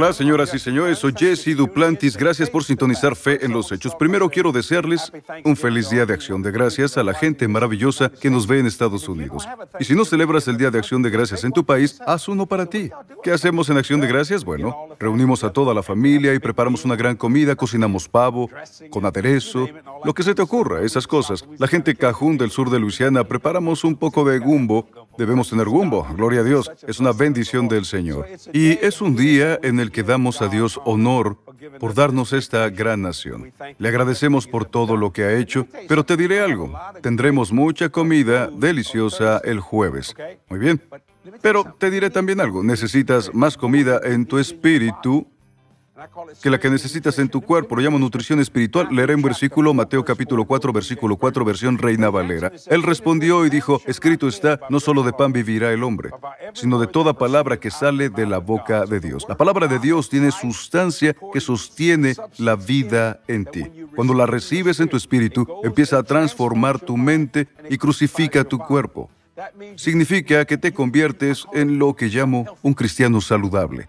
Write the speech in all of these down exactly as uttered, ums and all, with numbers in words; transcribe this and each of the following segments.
Hola, señoras y señores, soy Jesse Duplantis. Gracias por sintonizar Fe en los Hechos. Primero quiero desearles un feliz Día de Acción de Gracias a la gente maravillosa que nos ve en Estados Unidos. Y si no celebras el Día de Acción de Gracias en tu país, haz uno para ti. ¿Qué hacemos en Acción de Gracias? Bueno, reunimos a toda la familia y preparamos una gran comida, cocinamos pavo, con aderezo, lo que se te ocurra, esas cosas. La gente cajún del sur de Luisiana, preparamos un poco de gumbo. Debemos tener gumbo, gloria a Dios. Es una bendición del Señor. Y es un día en el que damos a Dios honor por darnos esta gran nación. Le agradecemos por todo lo que ha hecho, pero te diré algo. Tendremos mucha comida deliciosa el jueves. Muy bien. Pero te diré también algo. Necesitas más comida en tu espíritu que la que necesitas en tu cuerpo. Lo llamo nutrición espiritual. Leeré un versículo, Mateo capítulo cuatro, versículo cuatro, versión Reina Valera. Él respondió y dijo, escrito está, no solo de pan vivirá el hombre, sino de toda palabra que sale de la boca de Dios. La palabra de Dios tiene sustancia que sostiene la vida en ti. Cuando la recibes en tu espíritu, empieza a transformar tu mente y crucifica tu cuerpo. Significa que te conviertes en lo que llamo un cristiano saludable.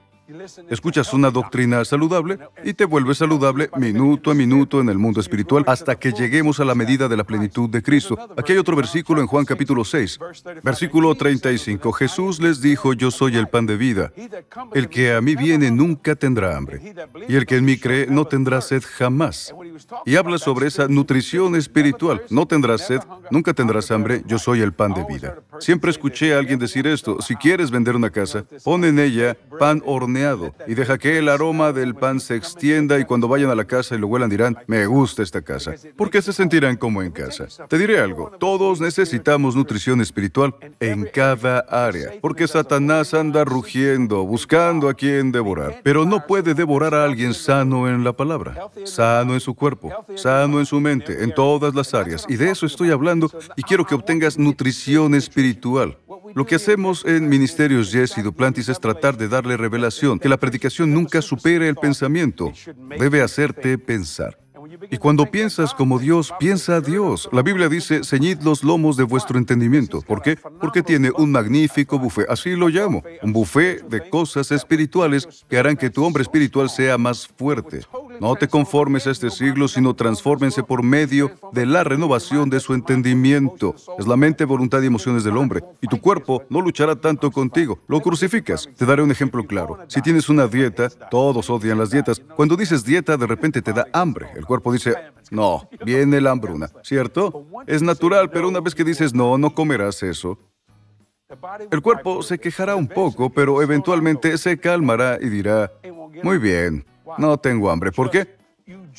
Escuchas una doctrina saludable y te vuelves saludable minuto a minuto en el mundo espiritual hasta que lleguemos a la medida de la plenitud de Cristo. Aquí hay otro versículo en Juan capítulo seis, versículo treinta y cinco. Jesús les dijo, yo soy el pan de vida. El que a mí viene nunca tendrá hambre, y el que en mí cree no tendrá sed jamás. Y habla sobre esa nutrición espiritual. No tendrás sed, nunca tendrás hambre, yo soy el pan de vida. Siempre escuché a alguien decir esto. Si quieres vender una casa, pon en ella pan horneado y deja que el aroma del pan se extienda, y cuando vayan a la casa y lo huelan dirán, me gusta esta casa, porque se sentirán como en casa. Te diré algo, todos necesitamos nutrición espiritual en cada área, porque Satanás anda rugiendo, buscando a quien devorar, pero no puede devorar a alguien sano en la palabra, sano en su cuerpo, sano en su mente, en todas las áreas, y de eso estoy hablando, y quiero que obtengas nutrición espiritual. Lo que hacemos en Ministerios Jesse Duplantis es tratar de darle revelación, que la predicación nunca supere el pensamiento, debe hacerte pensar. Y cuando piensas como Dios, piensa a Dios. La Biblia dice, ceñid los lomos de vuestro entendimiento. ¿Por qué? Porque tiene un magnífico buffet, así lo llamo, un buffet de cosas espirituales que harán que tu hombre espiritual sea más fuerte. No te conformes a este siglo, sino transfórmense por medio de la renovación de su entendimiento. Es la mente, voluntad y emociones del hombre, y tu cuerpo no luchará tanto contigo. Lo crucificas. Te daré un ejemplo claro. Si tienes una dieta, todos odian las dietas. Cuando dices dieta, de repente te da hambre. El cuerpo dice, no, viene la hambruna, ¿cierto? Es natural, pero una vez que dices, no, no comerás eso, el cuerpo se quejará un poco, pero eventualmente se calmará y dirá, muy bien, no tengo hambre. ¿Por qué?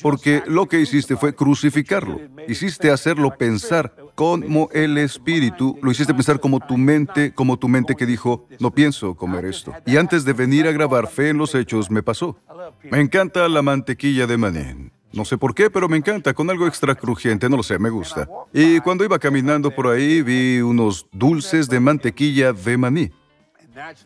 Porque lo que hiciste fue crucificarlo. Hiciste hacerlo pensar como el espíritu, lo hiciste pensar como tu mente, como tu mente que dijo, no pienso comer esto. Y antes de venir a grabar Fe en los Hechos, me pasó. Me encanta la mantequilla de maní. No sé por qué, pero me encanta, con algo extra crujiente, no lo sé, me gusta. Y cuando iba caminando por ahí, vi unos dulces de mantequilla de maní.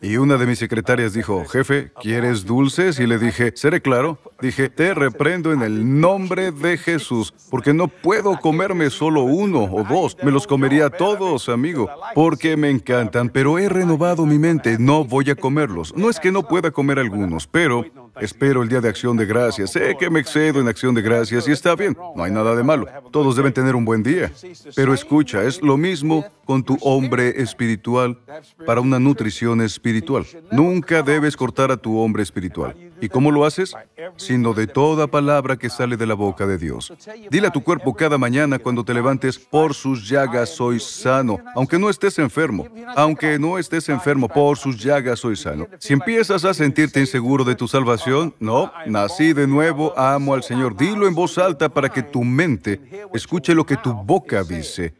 Y una de mis secretarias dijo, jefe, ¿quieres dulces? Y le dije, seré claro. Dije, te reprendo en el nombre de Jesús, porque no puedo comerme solo uno o dos. Me los comería todos, amigo, porque me encantan, pero he renovado mi mente. No voy a comerlos. No es que no pueda comer algunos, pero espero el Día de Acción de Gracias. Sé que me excedo en Acción de Gracias y está bien. No hay nada de malo. Todos deben tener un buen día. Pero escucha, es lo mismo con tu hombre espiritual para una nutrición espiritual. Nunca debes cortar a tu hombre espiritual. ¿Y cómo lo haces? Sino de toda palabra que sale de la boca de Dios. Dile a tu cuerpo cada mañana cuando te levantes, por sus llagas soy sano, aunque no estés enfermo. Aunque no estés enfermo, por sus llagas soy sano. Si empiezas a sentirte inseguro de tu salvación, no, nací de nuevo, amo al Señor. Dilo en voz alta para que tu mente escuche lo que tu boca dice.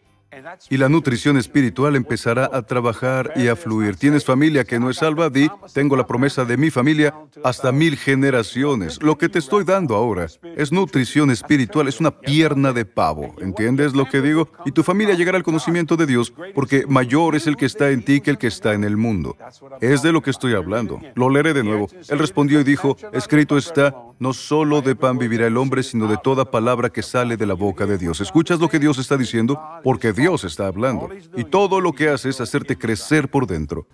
Y la nutrición espiritual empezará a trabajar y a fluir. Tienes familia que no es salva, di, tengo la promesa de mi familia hasta mil generaciones. Lo que te estoy dando ahora es nutrición espiritual, es una pierna de pavo. ¿Entiendes lo que digo? Y tu familia llegará al conocimiento de Dios, porque mayor es el que está en ti que el que está en el mundo. Es de lo que estoy hablando. Lo leeré de nuevo. Él respondió y dijo, escrito está, no solo de pan vivirá el hombre, sino de toda palabra que sale de la boca de Dios. ¿Escuchas lo que Dios está diciendo? Porque Dios está hablando. Y todo lo que hace es hacerte crecer por dentro.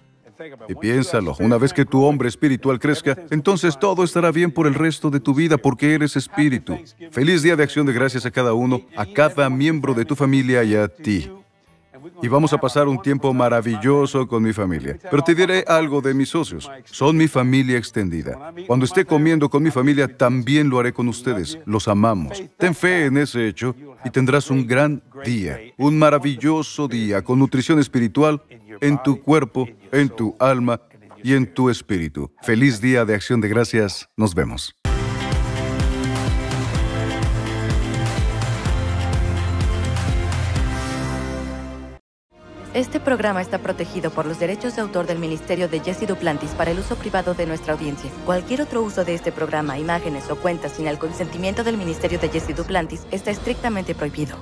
Y piénsalo, una vez que tu hombre espiritual crezca, entonces todo estará bien por el resto de tu vida porque eres espíritu. Feliz Día de Acción de Gracias a cada uno, a cada miembro de tu familia y a ti. Y vamos a pasar un tiempo maravilloso con mi familia. Pero te diré algo de mis socios. Son mi familia extendida. Cuando esté comiendo con mi familia, también lo haré con ustedes. Los amamos. Ten fe en ese hecho y tendrás un gran día, un maravilloso día, con nutrición espiritual en tu cuerpo, en tu alma y en tu espíritu. Feliz Día de Acción de Gracias. Nos vemos. Este programa está protegido por los derechos de autor del Ministerio de Jesse Duplantis para el uso privado de nuestra audiencia. Cualquier otro uso de este programa, imágenes o cuentas sin el consentimiento del Ministerio de Jesse Duplantis está estrictamente prohibido.